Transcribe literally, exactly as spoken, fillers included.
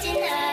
destination.